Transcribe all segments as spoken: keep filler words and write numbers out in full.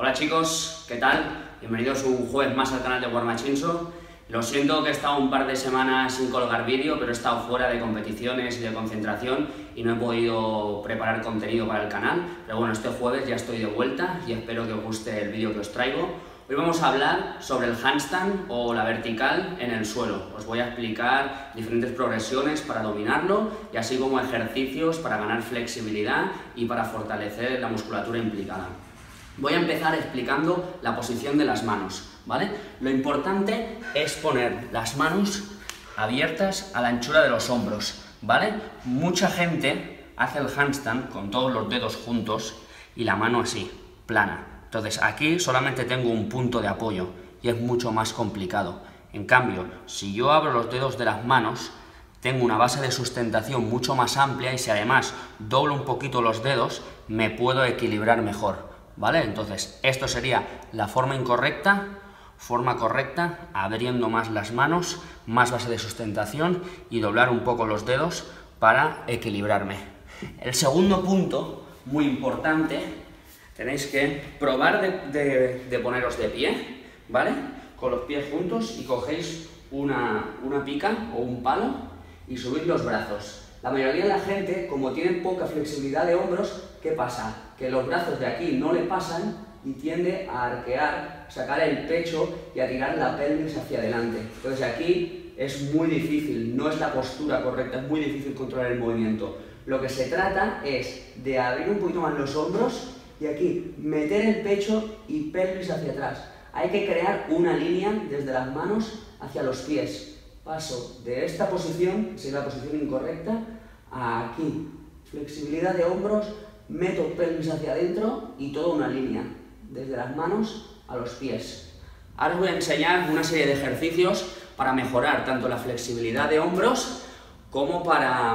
Hola chicos, ¿qué tal? Bienvenidos un jueves más al canal de Warmaxinso. Lo siento que he estado un par de semanas sin colgar vídeo, pero he estado fuera de competiciones y de concentración y no he podido preparar contenido para el canal. Pero bueno, este jueves ya estoy de vuelta y espero que os guste el vídeo que os traigo. Hoy vamos a hablar sobre el handstand o la vertical en el suelo. Os voy a explicar diferentes progresiones para dominarlo y así como ejercicios para ganar flexibilidad y para fortalecer la musculatura implicada. Voy a empezar explicando la posición de las manos, ¿vale? Lo importante es poner las manos abiertas a la anchura de los hombros, ¿vale? Mucha gente hace el handstand con todos los dedos juntos y la mano así, plana. Entonces aquí solamente tengo un punto de apoyo y es mucho más complicado. En cambio, si yo abro los dedos de las manos, tengo una base de sustentación mucho más amplia y si además doblo un poquito los dedos, me puedo equilibrar mejor, ¿vale? Entonces esto sería la forma incorrecta, forma correcta, abriendo más las manos, más base de sustentación y doblar un poco los dedos para equilibrarme. El segundo punto, muy importante, tenéis que probar de, de, de poneros de pie, ¿vale? Con los pies juntos y cogéis una, una pica o un palo y subid los brazos. La mayoría de la gente, como tiene poca flexibilidad de hombros, ¿qué pasa? Que los brazos de aquí no le pasan y tiende a arquear, sacar el pecho y a tirar la pelvis hacia adelante. Entonces aquí es muy difícil, no es la postura correcta, es muy difícil controlar el movimiento. Lo que se trata es de abrir un poquito más los hombros y aquí meter el pecho y pelvis hacia atrás. Hay que crear una línea desde las manos hacia los pies. Paso de esta posición, si es la posición incorrecta, a aquí. Flexibilidad de hombros, meto pelvis hacia adentro y toda una línea, desde las manos a los pies. Ahora os voy a enseñar una serie de ejercicios para mejorar tanto la flexibilidad de hombros como para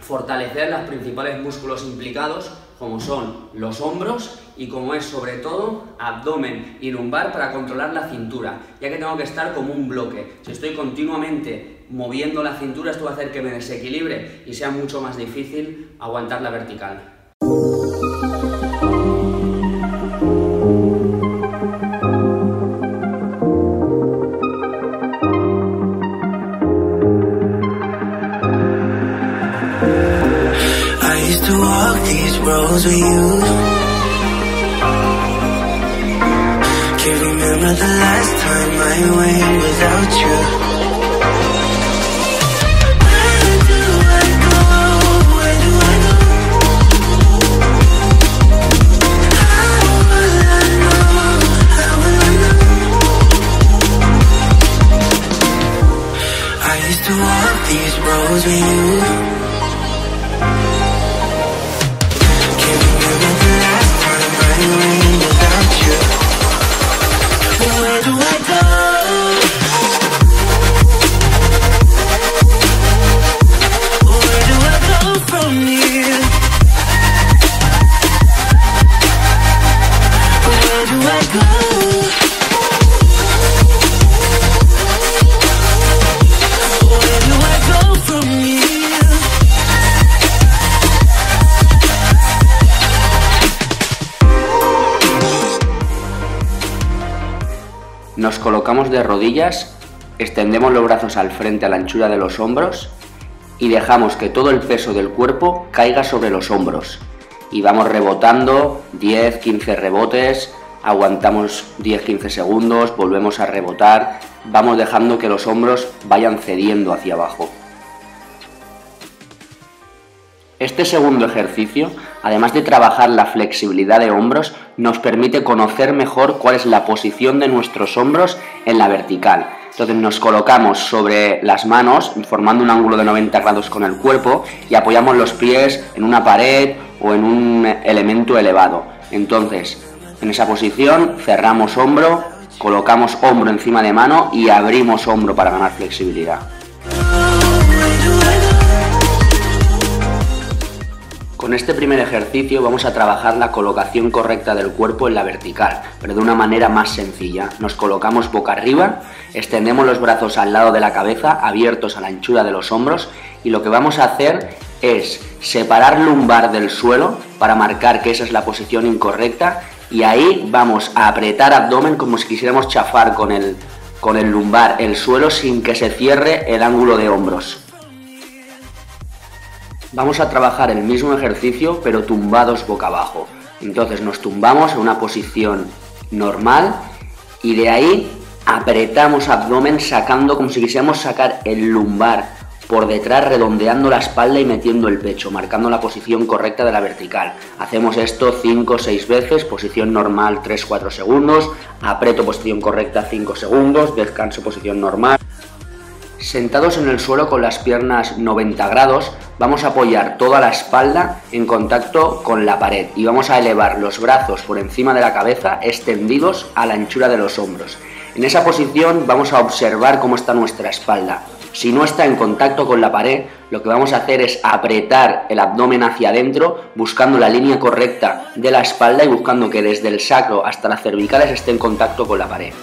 fortalecer los principales músculos implicados, como son los hombros y como es sobre todo abdomen y lumbar para controlar la cintura, ya que tengo que estar como un bloque. Si estoy continuamente moviendo la cintura, esto va a hacer que me desequilibre y sea mucho más difícil aguantar la vertical. Roads we used, can't remember the last time I went without you. Where do I go? Where do I go? How will I know? How will I know? I used to walk these roads we used. Nos colocamos de rodillas, extendemos los brazos al frente a la anchura de los hombros y dejamos que todo el peso del cuerpo caiga sobre los hombros. Y vamos rebotando diez a quince rebotes, aguantamos diez a quince segundos, volvemos a rebotar, vamos dejando que los hombros vayan cediendo hacia abajo. Este segundo ejercicio, además de trabajar la flexibilidad de hombros, nos permite conocer mejor cuál es la posición de nuestros hombros en la vertical. Entonces nos colocamos sobre las manos formando un ángulo de noventa grados con el cuerpo y apoyamos los pies en una pared o en un elemento elevado. Entonces, en esa posición cerramos hombro, colocamos hombro encima de mano y abrimos hombro para ganar flexibilidad. Con este primer ejercicio vamos a trabajar la colocación correcta del cuerpo en la vertical, pero de una manera más sencilla. Nos colocamos boca arriba, extendemos los brazos al lado de la cabeza, abiertos a la anchura de los hombros, y lo que vamos a hacer es separar lumbar del suelo para marcar que esa es la posición incorrecta y ahí vamos a apretar abdomen como si quisiéramos chafar con el, con el lumbar, el suelo, sin que se cierre el ángulo de hombros. Vamos a trabajar el mismo ejercicio pero tumbados boca abajo. Entonces nos tumbamos en una posición normal y de ahí apretamos abdomen sacando como si quisiéramos sacar el lumbar por detrás, redondeando la espalda y metiendo el pecho, marcando la posición correcta de la vertical. Hacemos esto cinco o seis veces, posición normal tres cuatro segundos, aprieto posición correcta cinco segundos, descanso posición normal. Sentados en el suelo con las piernas noventa grados, vamos a apoyar toda la espalda en contacto con la pared y vamos a elevar los brazos por encima de la cabeza, extendidos a la anchura de los hombros. En esa posición vamos a observar cómo está nuestra espalda. Si no está en contacto con la pared, lo que vamos a hacer es apretar el abdomen hacia adentro, buscando la línea correcta de la espalda y buscando que desde el sacro hasta las cervicales esté en contacto con la pared.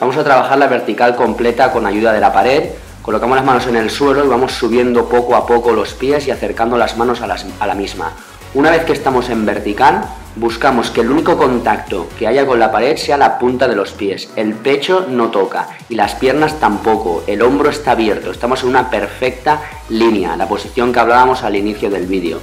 Vamos a trabajar la vertical completa con ayuda de la pared. Colocamos las manos en el suelo y vamos subiendo poco a poco los pies y acercando las manos a, las, a la misma. Una vez que estamos en vertical, buscamos que el único contacto que haya con la pared sea la punta de los pies. El pecho no toca y las piernas tampoco, el hombro está abierto, estamos en una perfecta línea, la posición que hablábamos al inicio del vídeo.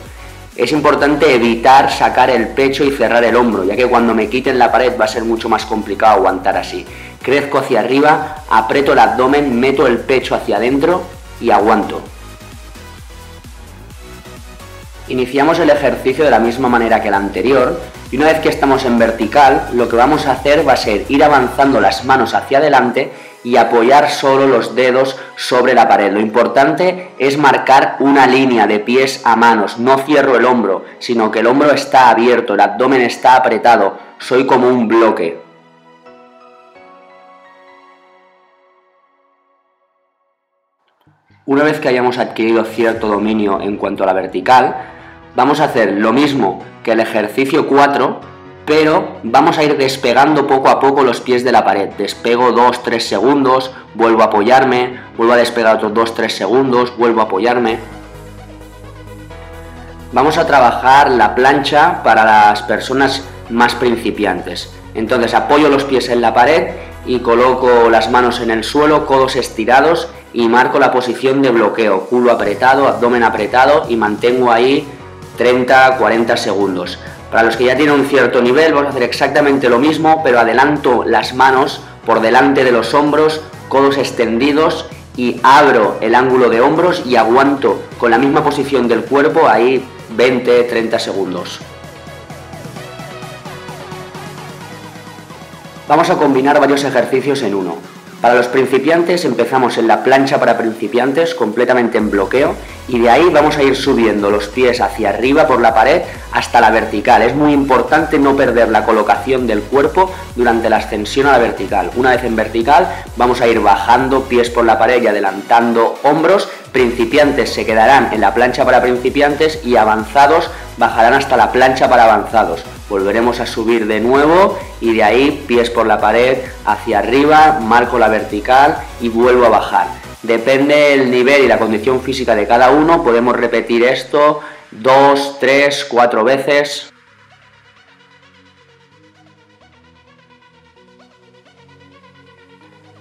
Es importante evitar sacar el pecho y cerrar el hombro, ya que cuando me quiten la pared va a ser mucho más complicado aguantar así. Crezco hacia arriba, aprieto el abdomen, meto el pecho hacia adentro y aguanto. Iniciamos el ejercicio de la misma manera que el anterior y una vez que estamos en vertical, lo que vamos a hacer va a ser ir avanzando las manos hacia adelante y apoyar solo los dedos sobre la pared. Lo importante es marcar una línea de pies a manos, no cierro el hombro, sino que el hombro está abierto, el abdomen está apretado, soy como un bloque. Una vez que hayamos adquirido cierto dominio en cuanto a la vertical, vamos a hacer lo mismo que el ejercicio cuatro, pero vamos a ir despegando poco a poco los pies de la pared. Despego dos tres segundos, vuelvo a apoyarme, vuelvo a despegar otros dos tres segundos, vuelvo a apoyarme. Vamos a trabajar la plancha para las personas más principiantes. Entonces apoyo los pies en la pared y coloco las manos en el suelo, codos estirados y marco la posición de bloqueo, culo apretado, abdomen apretado y mantengo ahí treinta cuarenta segundos. Para los que ya tienen un cierto nivel vamos a hacer exactamente lo mismo, pero adelanto las manos por delante de los hombros, codos extendidos y abro el ángulo de hombros y aguanto con la misma posición del cuerpo ahí veinte treinta segundos. Vamos a combinar varios ejercicios en uno. Para los principiantes empezamos en la plancha para principiantes completamente en bloqueo y de ahí vamos a ir subiendo los pies hacia arriba por la pared hasta la vertical. Es muy importante no perder la colocación del cuerpo durante la ascensión a la vertical. Una vez en vertical vamos a ir bajando pies por la pared y adelantando hombros. Principiantes se quedarán en la plancha para principiantes y avanzados bajarán hasta la plancha para avanzados. Volveremos a subir de nuevo y de ahí pies por la pared hacia arriba, marco la vertical y vuelvo a bajar. Depende del nivel y la condición física de cada uno, podemos repetir esto dos, tres, cuatro veces.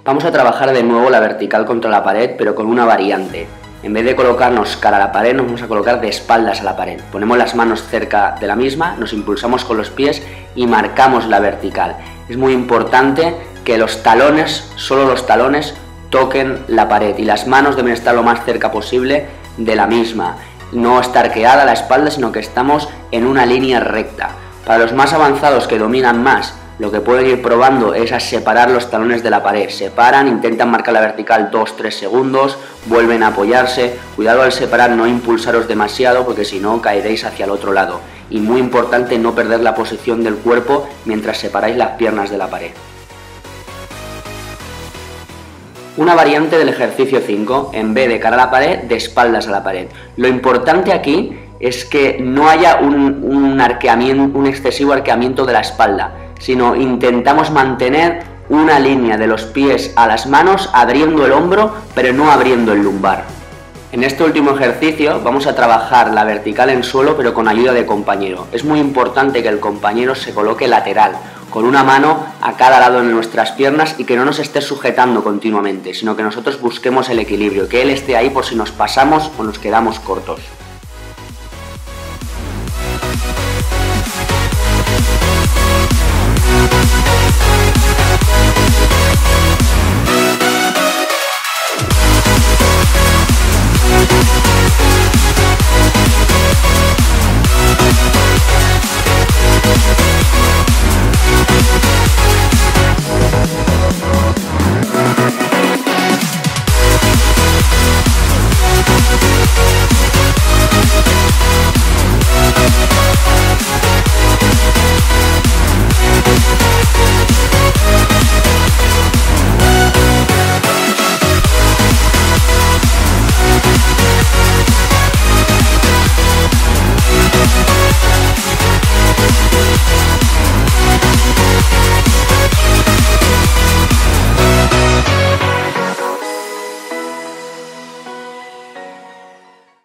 Vamos a trabajar de nuevo la vertical contra la pared, pero con una variante. En vez de colocarnos cara a la pared, nos vamos a colocar de espaldas a la pared. Ponemos las manos cerca de la misma, nos impulsamos con los pies y marcamos la vertical. Es muy importante que los talones, solo los talones, toquen la pared y las manos deben estar lo más cerca posible de la misma. No está arqueada la espalda, sino que estamos en una línea recta. Para los más avanzados que dominan más, lo que pueden ir probando es a separar los talones de la pared. Separan, intentan marcar la vertical dos tres segundos, vuelven a apoyarse. Cuidado al separar, no impulsaros demasiado porque si no caeréis hacia el otro lado. Y muy importante no perder la posición del cuerpo mientras separáis las piernas de la pared. Una variante del ejercicio cinco, en vez de cara a la pared, de espaldas a la pared. Lo importante aquí es que no haya un, un, arqueamiento, un excesivo arqueamiento de la espalda, sino intentamos mantener una línea de los pies a las manos, abriendo el hombro, pero no abriendo el lumbar. En este último ejercicio vamos a trabajar la vertical en suelo, pero con ayuda de compañero. Es muy importante que el compañero se coloque lateral, con una mano a cada lado de nuestras piernas y que no nos esté sujetando continuamente, sino que nosotros busquemos el equilibrio, que él esté ahí por si nos pasamos o nos quedamos cortos.